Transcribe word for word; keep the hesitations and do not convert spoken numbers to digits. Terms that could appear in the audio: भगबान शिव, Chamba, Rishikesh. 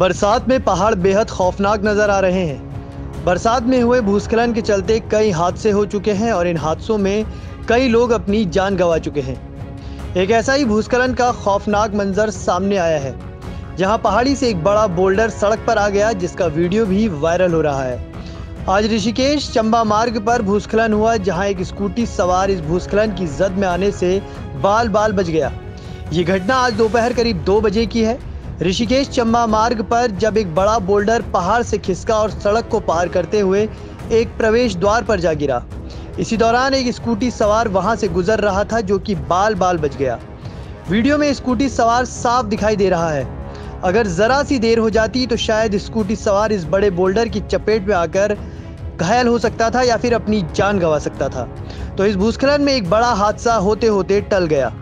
बरसात में पहाड़ बेहद खौफनाक नज़र आ रहे हैं। बरसात में हुए भूस्खलन के चलते कई हादसे हो चुके हैं और इन हादसों में कई लोग अपनी जान गंवा चुके हैं। एक ऐसा ही भूस्खलन का खौफनाक मंजर सामने आया है, जहां पहाड़ी से एक बड़ा बोल्डर सड़क पर आ गया, जिसका वीडियो भी वायरल हो रहा है। आज ऋषिकेश चंबा मार्ग पर भूस्खलन हुआ, जहाँ एक स्कूटी सवार इस भूस्खलन की जद में आने से बाल बाल बच गया। ये घटना आज दोपहर करीब दो बजे की है। ऋषिकेश चंबा मार्ग पर जब एक बड़ा बोल्डर पहाड़ से खिसका और सड़क को पार करते हुए एक प्रवेश द्वार पर जा गिरा। इसी दौरान एक स्कूटी सवार वहां से गुजर रहा था, जो कि बाल बाल बच गया। वीडियो में स्कूटी सवार साफ दिखाई दे रहा है। अगर जरा सी देर हो जाती तो शायद स्कूटी सवार इस बड़े बोल्डर की चपेट में आकर घायल हो सकता था या फिर अपनी जान गंवा सकता था। तो इस भूस्खलन में एक बड़ा हादसा होते होते टल गया।